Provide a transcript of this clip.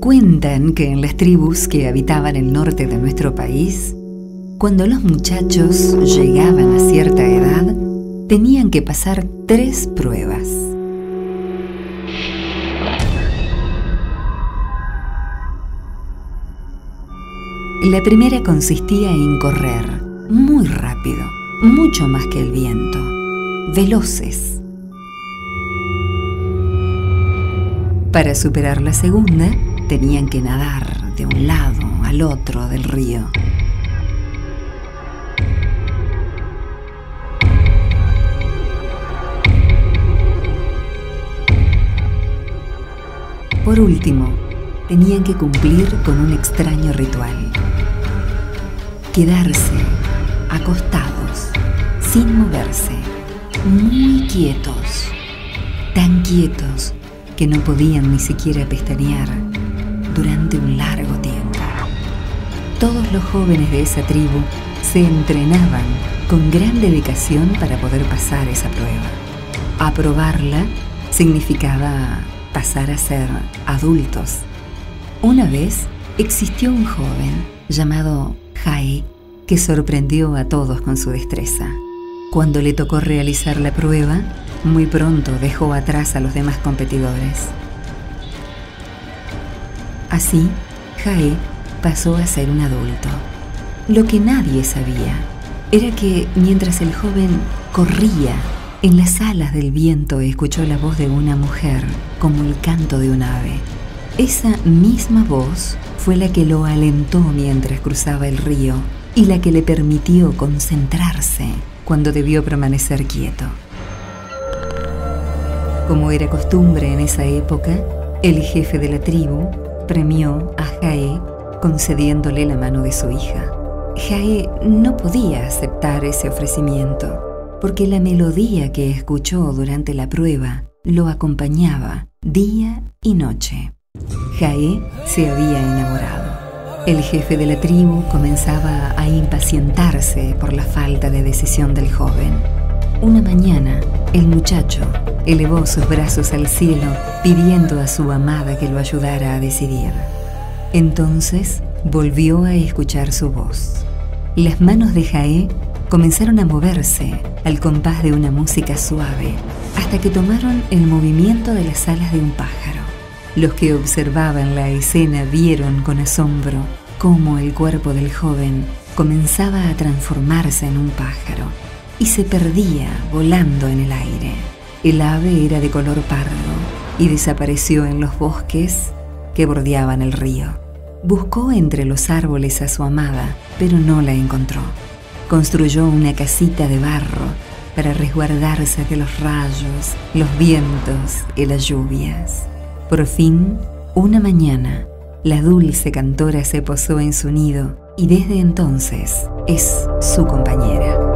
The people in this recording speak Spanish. Cuentan que en las tribus que habitaban el norte de nuestro país, cuando los muchachos llegaban a cierta edad, tenían que pasar 3 pruebas. La primera consistía en correr muy rápido, mucho más que el viento, veloces. Para superar la segunda, tenían que nadar de un lado al otro del río. Por último, tenían que cumplir con un extraño ritual: quedarse acostados, sin moverse, muy quietos, tan quietos que no podían ni siquiera pestañear durante un largo tiempo. Todos los jóvenes de esa tribu se entrenaban con gran dedicación para poder pasar esa prueba. Aprobarla significaba pasar a ser adultos. Una vez existió un joven llamado Jai que sorprendió a todos con su destreza. Cuando le tocó realizar la prueba, muy pronto dejó atrás a los demás competidores. Así, Jai pasó a ser un adulto. Lo que nadie sabía era que mientras el joven corría, en las alas del viento escuchó la voz de una mujer, como el canto de un ave. Esa misma voz fue la que lo alentó mientras cruzaba el río y la que le permitió concentrarse cuando debió permanecer quieto. Como era costumbre en esa época, el jefe de la tribu premió a Jae concediéndole la mano de su hija. Jae no podía aceptar ese ofrecimiento, porque la melodía que escuchó durante la prueba lo acompañaba día y noche. Jae se había enamorado. El jefe de la tribu comenzaba a impacientarse por la falta de decisión del joven. Una mañana, el muchacho elevó sus brazos al cielo pidiendo a su amada que lo ayudara a decidir. Entonces volvió a escuchar su voz. Las manos de Jae comenzaron a moverse al compás de una música suave, hasta que tomaron el movimiento de las alas de un pájaro. Los que observaban la escena vieron con asombro cómo el cuerpo del joven comenzaba a transformarse en un pájaro y se perdía volando en el aire. El ave era de color pardo y desapareció en los bosques que bordeaban el río. Buscó entre los árboles a su amada, pero no la encontró. Construyó una casita de barro para resguardarse de los rayos, los vientos y las lluvias. Por fin, una mañana, la dulce cantora se posó en su nido y desde entonces es su compañera.